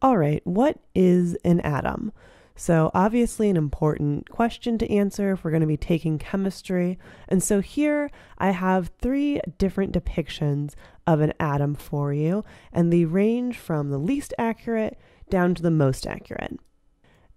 All right, what is an atom? So obviously an important question to answer if we're going to be taking chemistry. And so here I have three different depictions of an atom for you, and they range from the least accurate down to the most accurate.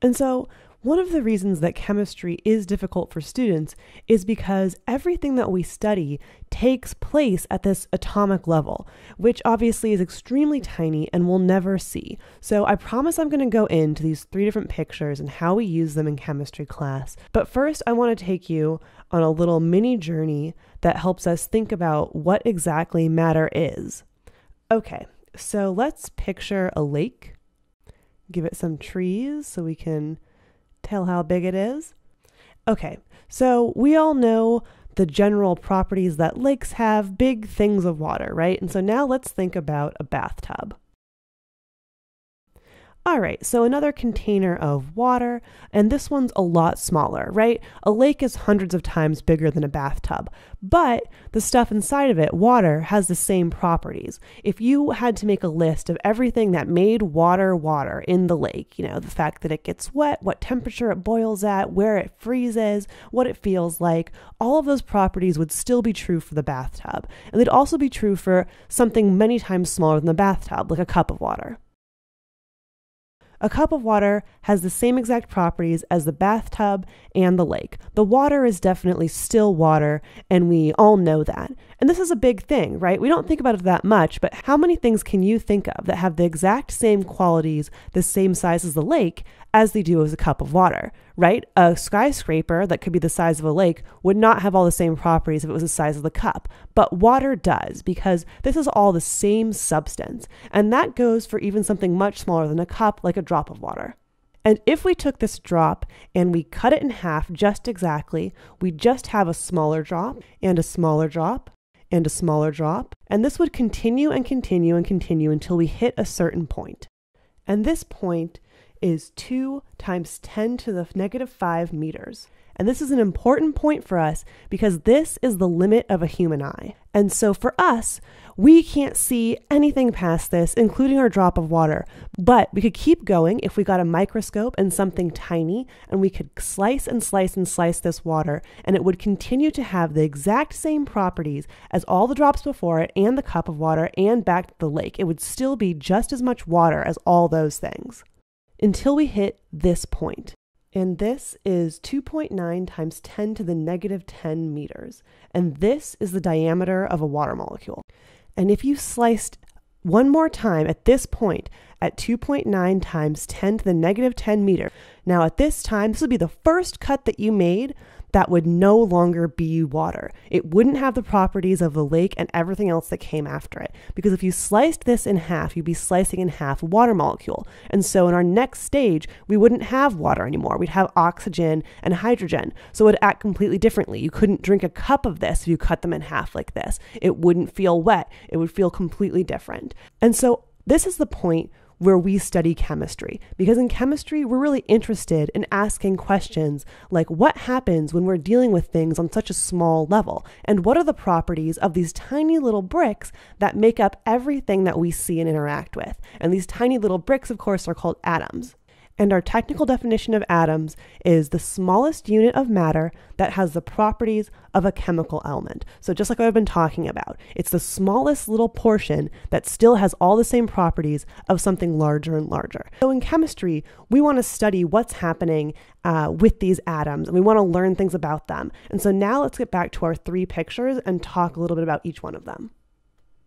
And so one of the reasons that chemistry is difficult for students is because everything that we study takes place at this atomic level, which obviously is extremely tiny and we'll never see. So I promise I'm going to go into these three different pictures and how we use them in chemistry class. But first, I want to take you on a little mini journey that helps us think about what exactly matter is. Okay, so let's picture a lake. Give it some trees so we can tell how big it is. Okay, so we all know the general properties that lakes have, big things of water, right? And so now let's think about a bathtub. All right, so another container of water, and this one's a lot smaller, right? A lake is hundreds of times bigger than a bathtub, but the stuff inside of it, water, has the same properties. If you had to make a list of everything that made water water in the lake, you know, the fact that it gets wet, what temperature it boils at, where it freezes, what it feels like, all of those properties would still be true for the bathtub. And they'd also be true for something many times smaller than the bathtub, like a cup of water. A cup of water has the same exact properties as the bathtub and the lake. The water is definitely still water, and we all know that. And this is a big thing, right? We don't think about it that much, but how many things can you think of that have the exact same qualities, the same size as the lake, as they do as a cup of water, right? A skyscraper that could be the size of a lake would not have all the same properties if it was the size of the cup, but water does, because this is all the same substance. And that goes for even something much smaller than a cup, like a drop of water. And if we took this drop and we cut it in half just exactly, we just have a smaller drop and a smaller drop and a smaller drop. And this would continue and continue and continue until we hit a certain point. And this point is 2 × 10⁻⁵ meters. And this is an important point for us because this is the limit of a human eye. And so for us, we can't see anything past this, including our drop of water. But we could keep going if we got a microscope and something tiny, and we could slice and slice and slice this water, and it would continue to have the exact same properties as all the drops before it and the cup of water and back to the lake. It would still be just as much water as all those things until we hit this point. And this is 2.9 × 10⁻10 meters. And this is the diameter of a water molecule. And if you sliced one more time at this point, at 2.9 × 10⁻10 meters, now at this time, this would be the first cut that you made that would no longer be water. It wouldn't have the properties of the lake and everything else that came after it. Because if you sliced this in half, you'd be slicing in half a water molecule. And so in our next stage, we wouldn't have water anymore. We'd have oxygen and hydrogen. So it would act completely differently. You couldn't drink a cup of this if you cut them in half like this. It wouldn't feel wet. It would feel completely different. And so this is the point where we study chemistry, because in chemistry, we're really interested in asking questions like what happens when we're dealing with things on such a small level, and what are the properties of these tiny little bricks that make up everything that we see and interact with. And these tiny little bricks, of course, are called atoms. And our technical definition of atoms is the smallest unit of matter that has the properties of a chemical element. So just like I've been talking about, it's the smallest little portion that still has all the same properties of something larger and larger. So in chemistry, we want to study what's happening with these atoms, and we want to learn things about them. And so now let's get back to our three pictures and talk a little bit about each one of them.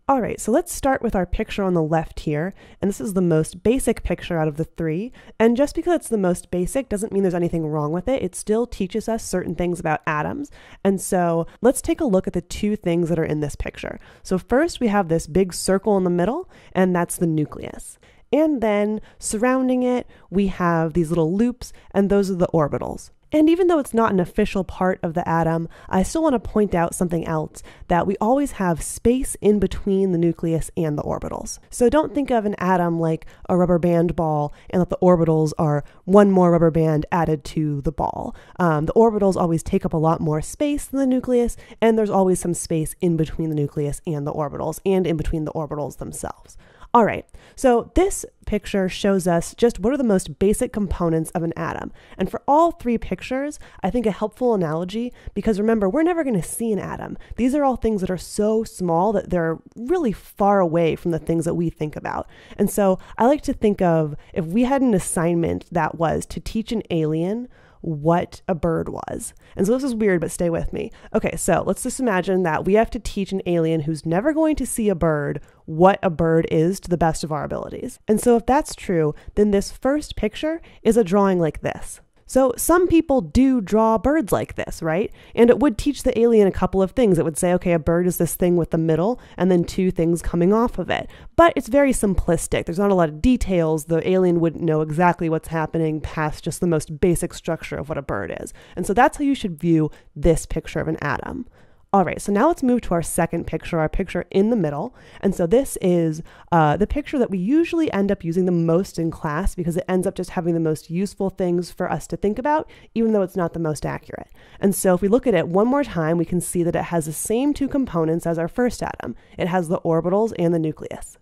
All right, so let's start with our picture on the left here, and this is the most basic picture out of the three, and just because it's the most basic doesn't mean there's anything wrong with it. It still teaches us certain things about atoms, and so let's take a look at the two things that are in this picture. So first, we have this big circle in the middle, and that's the nucleus. And then surrounding it, we have these little loops, and those are the orbitals. And even though it's not an official part of the atom, I still want to point out something else, that we always have space in between the nucleus and the orbitals. So don't think of an atom like a rubber band ball and that the orbitals are one more rubber band added to the ball. The orbitals always take up a lot more space than the nucleus, and there's always some space in between the nucleus and the orbitals, and in between the orbitals themselves. All right, so this picture shows us just what are the most basic components of an atom. And for all three pictures, I think a helpful analogy, because remember, we're never going to see an atom. These are all things that are so small that they're really far away from the things that we think about. And so I like to think of, if we had an assignment that was to teach an alien what a bird was. And so this is weird, but stay with me. Okay, so let's just imagine that we have to teach an alien who's never going to see a bird what a bird is to the best of our abilities. And so if that's true, then this first picture is a drawing like this. So some people do draw birds like this, right? And it would teach the alien a couple of things. It would say, okay, a bird is this thing with the middle and then two things coming off of it. But it's very simplistic. There's not a lot of details. The alien wouldn't know exactly what's happening past just the most basic structure of what a bird is. And so that's how you should view this picture of an atom. All right, so now let's move to our second picture, our picture in the middle. And so this is the picture that we usually end up using the most in class because it ends up just having the most useful things for us to think about, even though it's not the most accurate. And so if we look at it one more time, we can see that it has the same two components as our first atom. It has the orbitals and the nucleus.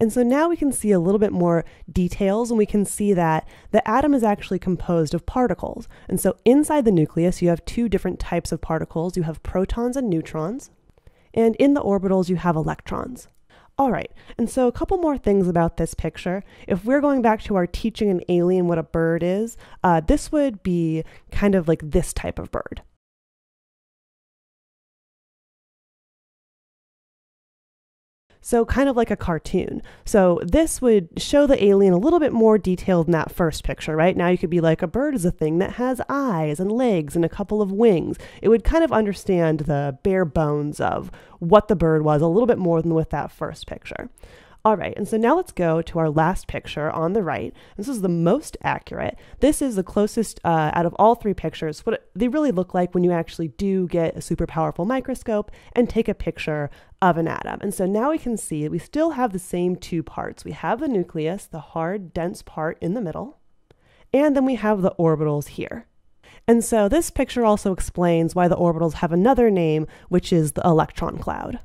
And so now we can see a little bit more details, and we can see that the atom is actually composed of particles. And so inside the nucleus, you have two different types of particles. You have protons and neutrons, and in the orbitals, you have electrons. All right, and so a couple more things about this picture. If we're going back to our teaching an alien what a bird is, this would be kind of like this type of bird. So kind of like a cartoon. So this would show the alien a little bit more detail than that first picture, right? Now you could be like, a bird is a thing that has eyes and legs and a couple of wings. It would kind of understand the bare bones of what the bird was a little bit more than with that first picture. All right, and so now let's go to our last picture on the right. This is the most accurate. This is the closest out of all three pictures, what they really look like when you actually do get a super powerful microscope and take a picture of an atom. And so now we can see that we still have the same two parts. We have the nucleus, the hard, dense part in the middle, and then we have the orbitals here. And so this picture also explains why the orbitals have another name, which is the electron cloud.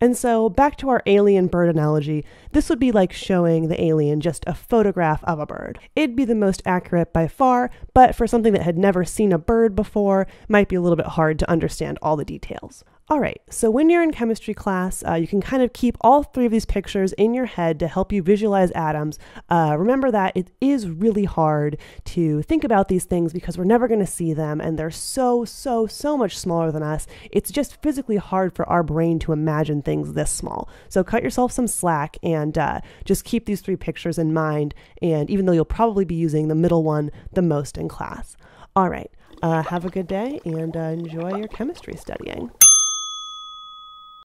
And so back to our alien bird analogy, this would be like showing the alien just a photograph of a bird. It'd be the most accurate by far, but for something that had never seen a bird before, might be a little bit hard to understand all the details. All right, so when you're in chemistry class, you can kind of keep all three of these pictures in your head to help you visualize atoms. Remember that it is really hard to think about these things because we're never going to see them, and they're so much smaller than us. It's just physically hard for our brain to imagine things this small. So cut yourself some slack and just keep these three pictures in mind, and even though you'll probably be using the middle one the most in class. All right, have a good day and enjoy your chemistry studying.